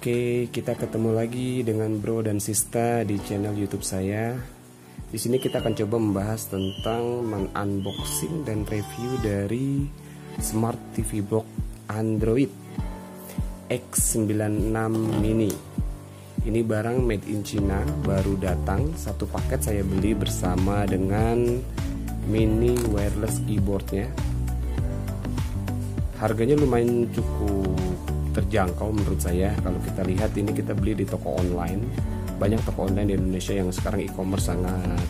Oke, kita ketemu lagi dengan Bro dan Sista di channel YouTube saya. Di sini kita akan coba membahas tentang mengunboxing dan review dari Smart TV Box Android X96 Mini. Ini barang made in China, baru datang. Satu paket saya beli bersama dengan mini wireless keyboardnya. Harganya lumayan cukup terjangkau menurut saya. Kalau kita lihat, ini kita beli di toko online. Banyak toko online di Indonesia yang sekarang e-commerce sangat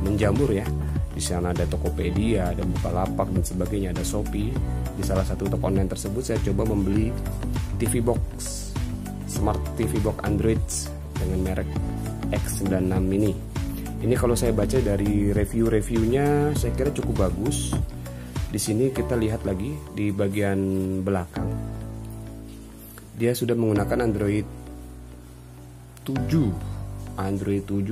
menjamur ya. Di sana ada Tokopedia, ada Bukalapak dan sebagainya, ada Shopee. Di salah satu toko online tersebut saya coba membeli TV box, Smart TV box Android dengan merek X96 Mini. Ini kalau saya baca dari review-reviewnya, saya kira cukup bagus. Di sini kita lihat lagi di bagian belakang, dia sudah menggunakan Android 7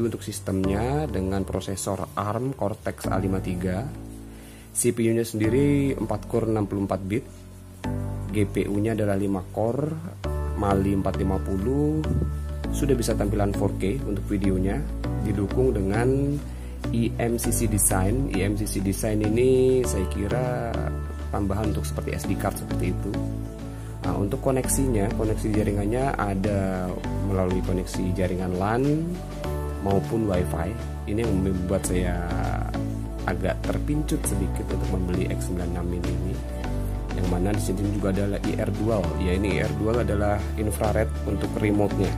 untuk sistemnya dengan prosesor ARM Cortex A53. CPU nya sendiri 4 core 64 bit, GPU nya adalah 5 core Mali-450. Sudah bisa tampilan 4K untuk videonya, didukung dengan eMMC design. eMMC design ini saya kira tambahan untuk seperti SD card seperti itu. Nah, untuk koneksinya, koneksi jaringannya ada melalui koneksi jaringan LAN maupun WiFi. Ini yang membuat saya agak terpincut sedikit untuk membeli X96 Mini ini. Yang mana di sini juga adalah IR dual. Ya, ini IR dual adalah infrared untuk remote-nya.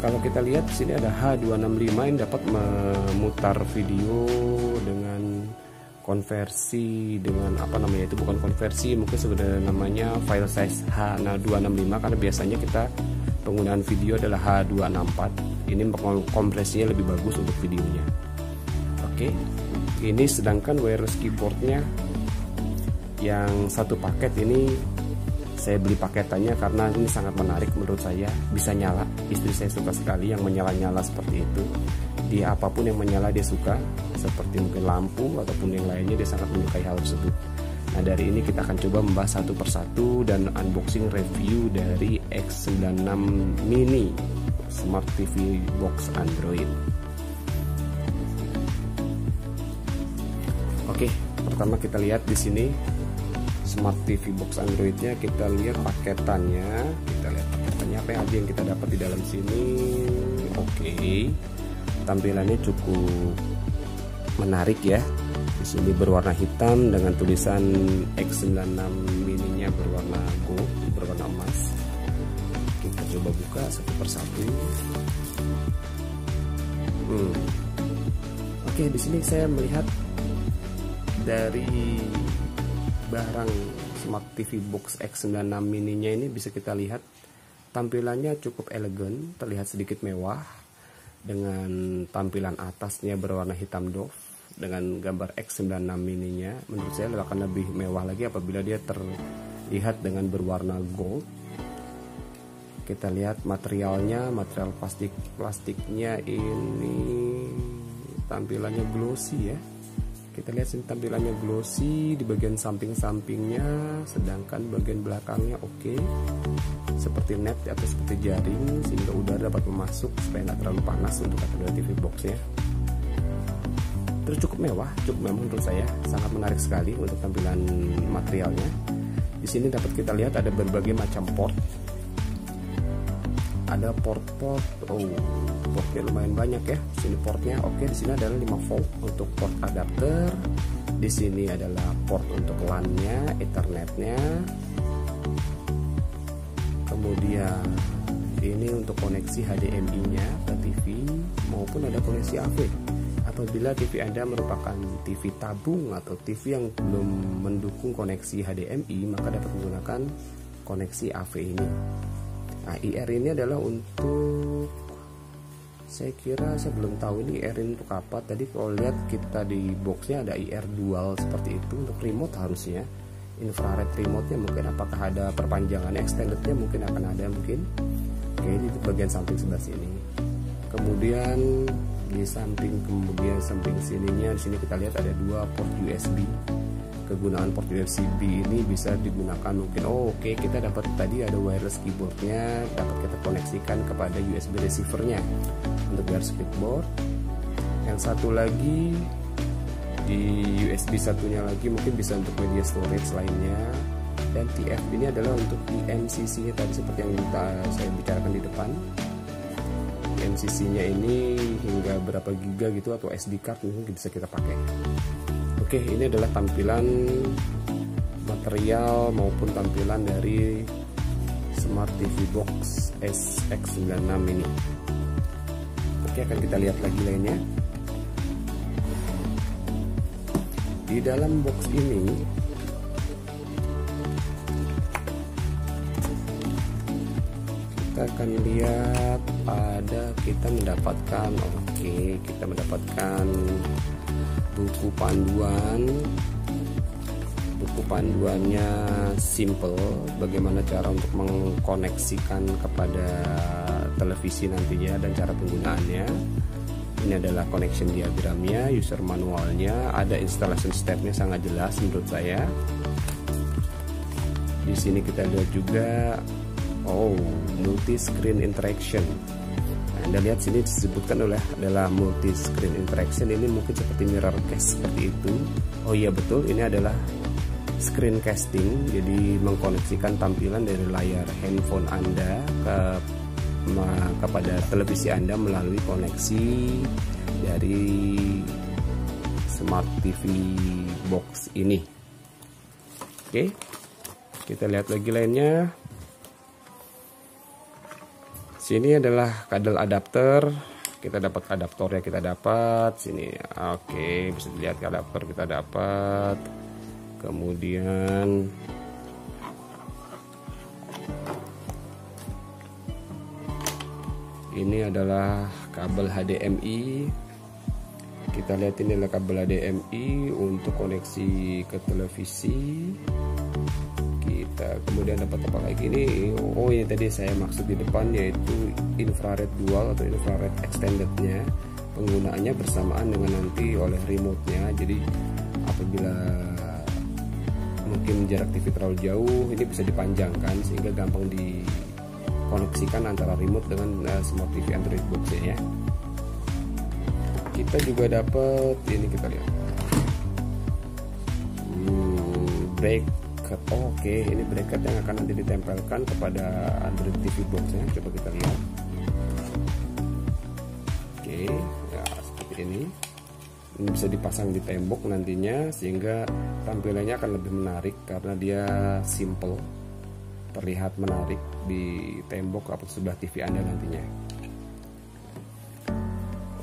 Kalau kita lihat di sini ada H265 yang dapat memutar video dengan konversi dengan apa namanya, itu bukan konversi, mungkin sebenarnya namanya file size H265, karena biasanya kita penggunaan video adalah H264. Ini kompresinya lebih bagus untuk videonya. Oke, ini sedangkan wireless keyboardnya yang satu paket ini saya beli paketannya karena ini sangat menarik menurut saya. Bisa nyala, istri saya suka sekali yang menyala-nyala seperti itu. Dia apapun yang menyala dia suka, seperti mungkin lampu ataupun yang lainnya, dia sangat menyukai hal tersebut. Nah, dari ini kita akan coba membahas satu persatu dan unboxing review dari X96 Mini Smart TV Box Android. Oke, pertama kita lihat di sini Smart TV box Androidnya. Kita lihat paketannya, apa aja yang kita dapat di dalam sini. Oke, tampilannya cukup menarik ya. Di sini berwarna hitam dengan tulisan X96 mininya berwarna gold, berwarna emas. Kita coba buka satu persatu. Oke, di sini saya melihat dari barang Smart TV Box X96 mininya ini bisa kita lihat tampilannya cukup elegan, terlihat sedikit mewah dengan tampilan atasnya berwarna hitam doff dengan gambar X96 mininya. Menurut saya akan lebih mewah lagi apabila dia terlihat dengan berwarna gold. Kita lihat materialnya, material plastiknya ini tampilannya glossy ya. Kita lihat sini tampilannya glossy di bagian samping-sampingnya, sedangkan bagian belakangnya oke, seperti net atau seperti jaring sehingga udara dapat memasuk supaya tidak terlalu panas untuk kategori TV boxnya. Terus cukup mewah menurut saya, sangat menarik sekali untuk tampilan materialnya. Di sini dapat kita lihat ada berbagai macam port, ada portnya lumayan banyak ya. Di sini portnya oke, di sini adalah 5 volt untuk port adapter. Di sini adalah port untuk LAN-nya, Ethernet-nya. Kemudian ini untuk koneksi HDMI-nya ke TV maupun ada koneksi AV. Apabila TV Anda merupakan TV tabung atau TV yang belum mendukung koneksi HDMI, maka dapat menggunakan koneksi AV ini. Nah, IR ini adalah untuk, saya kira saya belum tahu ini IR ini untuk apa. Tadi kalau lihat kita di boxnya ada IR dual seperti itu untuk remote, harusnya infrared remote-nya. Mungkin apakah ada perpanjangan extended-nya, mungkin akan ada mungkin. Oke, ini bagian samping sebelah sini. Kemudian di samping sininya, di sini kita lihat ada 2 port USB. kegunaan port USB ini bisa digunakan mungkin. Oke, kita dapat tadi ada wireless keyboardnya, dapat kita koneksikan kepada USB receivernya untuk wireless keyboard. Yang satu lagi di USB satunya lagi mungkin bisa untuk media storage lainnya. Dan TF ini adalah untuk eMMC-nya tadi seperti yang saya bicarakan di depan. eMMC-nya ini hingga berapa giga gitu, atau SD card mungkin bisa kita pakai. Oke, ini adalah tampilan material maupun tampilan dari Smart TV Box X96 Mini. Oke, akan kita lihat lagi lainnya. Di dalam box ini kita akan lihat ada kita mendapatkan buku panduannya simple, bagaimana cara untuk mengkoneksikan kepada televisi nantinya dan cara penggunaannya. Ini adalah connection diagramnya, user manualnya, ada installation stepnya, sangat jelas menurut saya. Di sini kita lihat juga multi screen interaction. Nah, Anda lihat sini disebutkan adalah multi screen interaction, ini mungkin seperti Miracast seperti itu. Oh iya betul, ini adalah screen casting, jadi mengkoneksikan tampilan dari layar handphone Anda kepada televisi Anda melalui koneksi dari Smart TV Box ini. Oke, kita lihat lagi lainnya. Sini adalah kabel adapter, kita dapat adaptornya, kita dapat sini. Oke, bisa dilihat adaptor kita dapat. Kemudian ini adalah kabel HDMI. Kita lihat ini adalah kabel HDMI untuk koneksi ke televisi. Kita kemudian dapat apa lagi ini? Oh ya, tadi saya maksud di depan yaitu infrared dual atau infrared extendednya. Penggunaannya bersamaan dengan nanti oleh remote-nya. Jadi apabila mungkin jarak TV terlalu jauh, ini bisa dipanjangkan sehingga gampang dikoneksikan antara remote dengan Smart TV Android box-nya ya. Kita juga dapat ini, kita lihat bracket. Oke, ini bracket yang akan nanti ditempelkan kepada Android TV box-nya. Coba kita lihat. Oke, ya seperti ini. Ini bisa dipasang di tembok nantinya sehingga tampilannya akan lebih menarik karena dia simple, terlihat menarik di tembok atau sebelah TV Anda nantinya.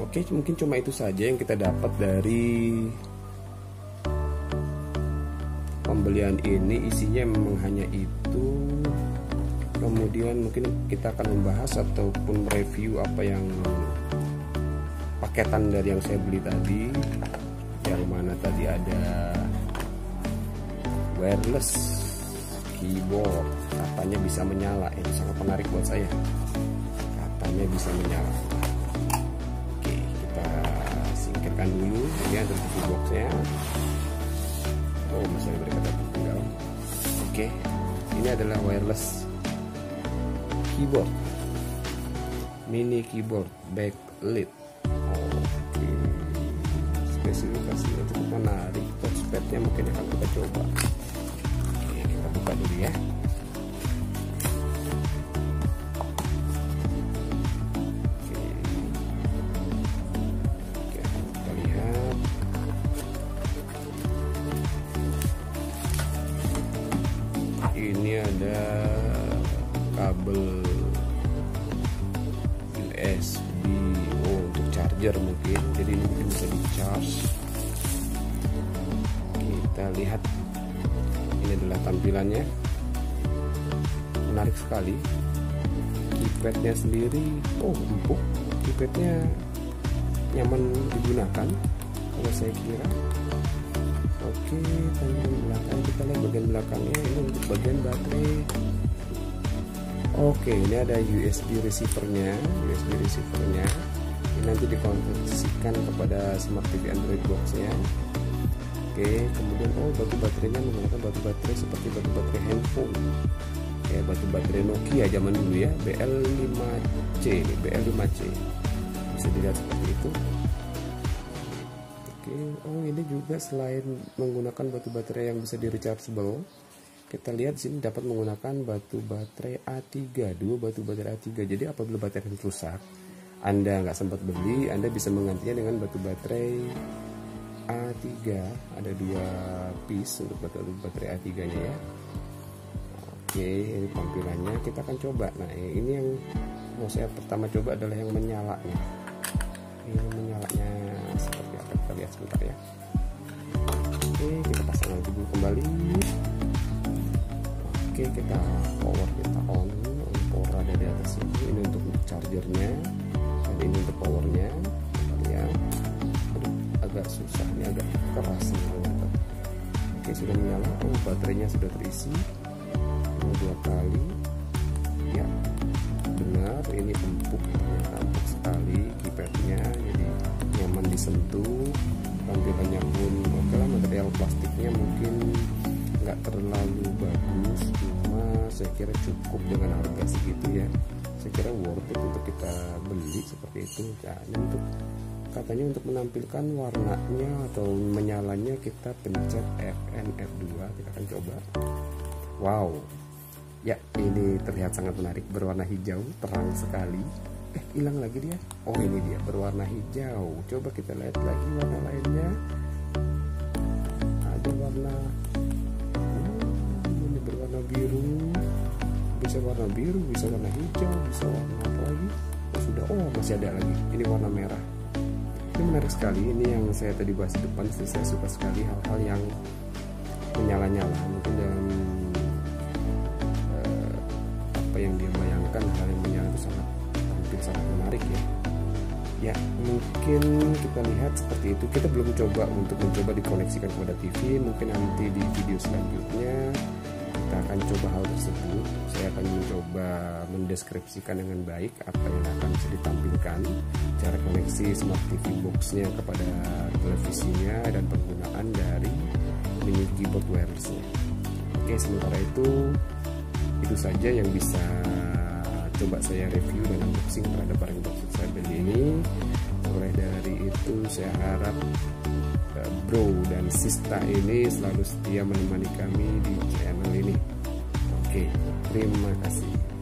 Oke, mungkin cuma itu saja yang kita dapat dari pembelian ini. Isinya memang hanya itu. Kemudian mungkin kita akan membahas ataupun review apa yang paketan dari yang saya beli tadi, yang mana tadi ada wireless keyboard, katanya bisa menyala. Ini sangat menarik buat saya, katanya bisa menyala. Oke, kita singkirkan dulu. Ini ada TV boxnya. Oh, masih ada berkat tinggal. Oke, ini adalah wireless keyboard, mini keyboard backlit. Oke, spesifikasinya cukup menarik. Touchpadnya mungkin akan kita coba buka dulu ya. Oke, kita lihat. Ini ada kabel USB untuk charger mungkin, jadi ini mungkin bisa di charge. Kita lihat, ini adalah tampilannya, menarik sekali. Keypadnya sendiri empuk, keypadnya nyaman digunakan kalau saya kira. Oke, bagian belakang kita lihat, bagian belakangnya ini untuk bagian baterai. Oke, ini ada USB receivernya, ini nanti dikonversikan kepada Smart TV Android box-nya. kemudian batu baterainya menggunakan batu baterai seperti batu baterai handphone, ya, batu baterai Nokia zaman dulu ya, BL5C, bisa dilihat seperti itu. Ini juga selain menggunakan batu baterai yang bisa di-rechargeable, kita lihat sini dapat menggunakan batu baterai A3, dua batu baterai A3. Jadi apabila baterai rusak, Anda nggak sempat beli, Anda bisa menggantinya dengan batu baterai A3. Ada dua piece untuk batu baterai A3-nya ya. Oke, ini tampilannya, kita akan coba. Nah, ini yang mau saya pertama coba adalah yang menyalanya. Ini menyalanya seperti apa? Kita lihat sebentar ya. Oke, kita pasang lagi dulu kembali. Oke, kita power, kita on. Power ada di atas sini. Ini untuk chargernya dan ini untuk powernya. Ya, agak susah nih, agak keras ternyata. Oke, sudah menyala. Baterainya sudah terisi. Ini dua kali. Ya, benar. Ini empuk, empuk sekali keypadnya. Jadi nyaman disentuh. Tampilannya pun oke lah. Material plastiknya mungkin nggak terlalu bagus, cuma saya kira cukup dengan harga segitu ya. Saya kira worth it untuk kita beli seperti itu. Nah, untuk katanya untuk menampilkan warnanya atau menyalanya kita pencet Fn F2. Kita akan coba. Wow, ya, ini terlihat sangat menarik, berwarna hijau terang sekali. Hilang lagi dia. Oh, ini dia berwarna hijau. Coba kita lihat lagi warna lainnya. Ada warna ini berwarna biru, bisa warna biru, bisa warna hijau, bisa warna apa lagi? Oh, sudah, masih ada lagi. Ini warna merah. Ini menarik sekali. Ini yang saya tadi bahas di depan. Saya suka sekali hal-hal yang menyala-nyala. Mungkin dalam apa yang dia bayangkan, hal yang menyala itu sangat sangat menarik ya. Ya, mungkin kita lihat seperti itu. Kita belum coba untuk dikoneksikan kepada TV. Mungkin nanti di video selanjutnya kita akan coba hal tersebut. Saya akan mencoba mendeskripsikan dengan baik apa yang akan bisa ditampilkan, cara koneksi smart TV boxnya kepada televisinya, dan penggunaan dari mini keyboard wirelessnya. Oke, sementara itu saja yang bisa coba saya review dan unboxing terhadap barang box saya beli ini. Oleh dari itu, saya harap bro dan sista ini selalu setia menemani kami di channel ini. Oke, terima kasih.